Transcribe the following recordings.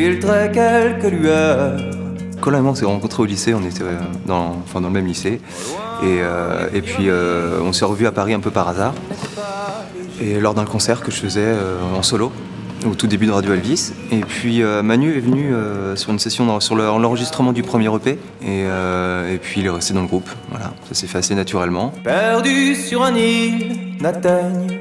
filtrait quelques lueurs. Colin et moi, on s'est rencontrés au lycée, on était dans le même lycée. Et puis on s'est revus à Paris un peu par hasard. Et lors d'un concert que je faisais en solo, au tout début de Radio Elvis. Et puis Manu est venu sur une session sur l'enregistrement du premier EP. Et puis il est resté dans le groupe. Voilà, ça s'est fait assez naturellement. Perdu sur un île, n'atteigne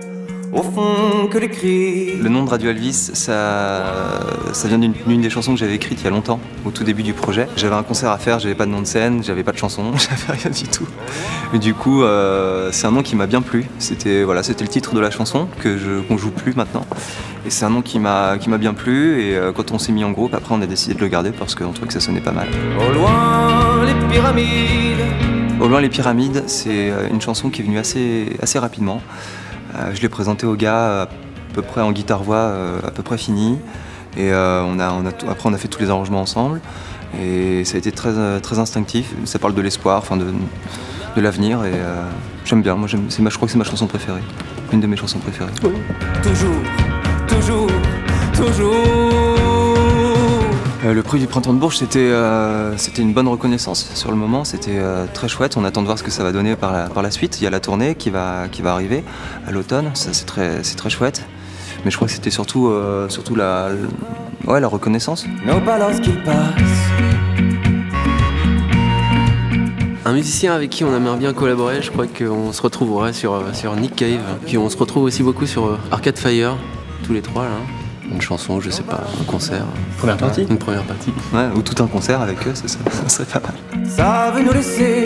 au fond que les cris. Le nom de Radio Elvis, ça vient d'une des chansons que j'avais écrite il y a longtemps, au tout début du projet. J'avais un concert à faire, j'avais pas de nom de scène, j'avais pas de chanson, j'avais rien du tout. Et du coup, c'est un nom qui m'a bien plu. C'était voilà, c'était le titre de la chanson qu'on joue plus maintenant. Et c'est un nom qui m'a bien plu. Et quand on s'est mis en groupe, après on a décidé de le garder parce qu'on trouvait que ça sonnait pas mal. Au loin les pyramides. Au loin les pyramides, c'est une chanson qui est venue assez rapidement. Je l'ai présenté aux gars à peu près en guitare-voix, à peu près fini. Et après on a fait tous les arrangements ensemble. Et ça a été très instinctif. Ça parle de l'espoir, enfin de l'avenir. Et j'aime bien, moi je crois que c'est ma chanson préférée. Une de mes chansons préférées. Oui. Toujours, toujours, toujours. Le prix du Printemps de Bourges, c'était une bonne reconnaissance sur le moment, c'était très chouette. On attend de voir ce que ça va donner par la suite. Il y a la tournée qui va arriver à l'automne, ça c'est très chouette. Mais je crois que c'était surtout la reconnaissance. Nos balances qui passent. Un musicien avec qui on aimerait bien collaborer, je crois qu'on se retrouvera sur Nick Cave. Puis on se retrouve aussi beaucoup sur Arcade Fire, tous les trois là. Une chanson, je sais pas, un concert. Une première partie. Ouais, ou tout un concert avec eux, ça serait pas mal. Ça veut nous laisser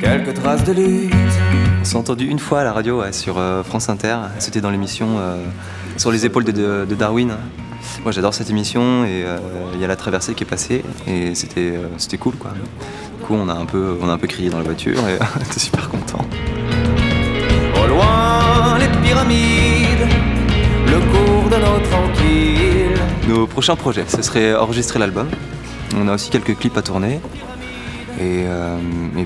quelques traces de lutte. On s'est entendu une fois à la radio sur France Inter. C'était dans l'émission Sur les épaules de Darwin. Moi j'adore cette émission et il y a la traversée qui est passée et c'était cool quoi. Du coup on a un peu crié dans la voiture et j'étais super content. Au loin les pyramides. Le cours de notre tranquille. Nos prochains projets, ce serait enregistrer l'album. On a aussi quelques clips à tourner. Et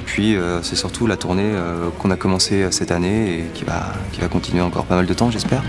puis c'est surtout la tournée qu'on a commencée cette année et qui va continuer encore pas mal de temps, j'espère.